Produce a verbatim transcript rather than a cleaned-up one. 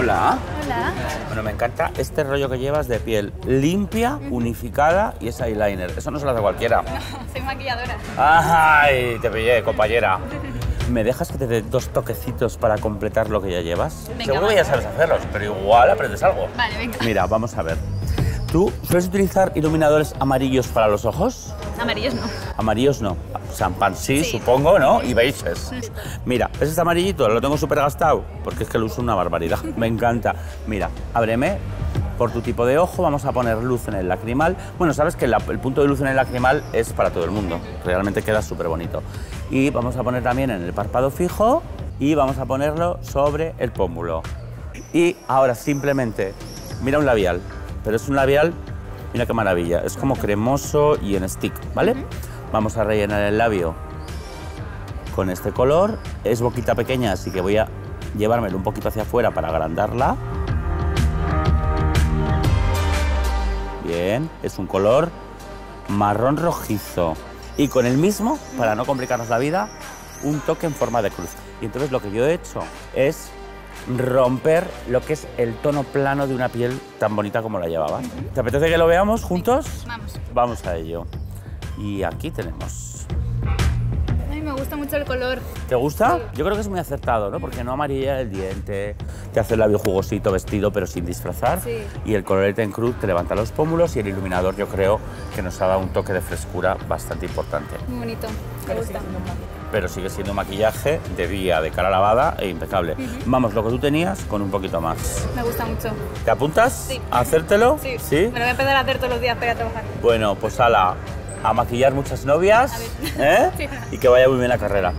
Hola. Hola. Bueno, me encanta este rollo que llevas de piel limpia, unificada y ese eyeliner. Eso no se lo hace cualquiera. No, soy maquilladora. ¡Ay! Te pillé, compañera. ¿Me dejas que te dé dos toquecitos para completar lo que ya llevas? Venga, seguro vale. Que ya sabes hacerlos, pero igual aprendes algo. Vale, venga. Mira, vamos a ver. ¿Tú sueles utilizar iluminadores amarillos para los ojos? Amarillos no. Amarillos no. Champán sí, sí, supongo, ¿no? Y beiges. Mira, ¿ves este amarillito? Lo tengo súper gastado, porque es que lo uso una barbaridad. Me encanta. Mira, ábreme. Por tu tipo de ojo vamos a poner luz en el lacrimal. Bueno, sabes que la, el punto de luz en el lacrimal es para todo el mundo. Realmente queda súper bonito. Y vamos a poner también en el párpado fijo y vamos a ponerlo sobre el pómulo. Y ahora simplemente, mira un labial, pero es un labial, mira qué maravilla, es como cremoso y en stick, ¿vale? Uh-huh. Vamos a rellenar el labio con este color. Es boquita pequeña, así que voy a llevármelo un poquito hacia afuera para agrandarla. Bien, es un color marrón rojizo. Y con el mismo, para no complicarnos la vida, un toque en forma de cruz. Y entonces lo que yo he hecho es romper lo que es el tono plano de una piel tan bonita como la llevabas. Uh-huh. ¿Te apetece que lo veamos juntos? Sí, vamos. Vamos a ello. Y aquí tenemos. A mí me gusta mucho el color. ¿Te gusta? Sí. Yo creo que es muy acertado, ¿no? Porque no amarilla el diente, te hace el labio jugosito, vestido, pero sin disfrazar. Sí. Y el colorete en cruz te levanta los pómulos y el iluminador yo creo que nos ha dado un toque de frescura bastante importante. Muy bonito, me gusta. Pero sigue siendo maquillaje de día, de cara lavada e impecable. Uh-huh. Vamos, lo que tú tenías con un poquito más. Me gusta mucho. ¿Te apuntas? Sí. ¿A hacértelo? Sí. ¿Sí? Me lo voy a empezar a hacer todos los días para ir a trabajar. Bueno, pues ala, a maquillar muchas novias, ¿eh? Sí. Y que vaya muy bien la carrera.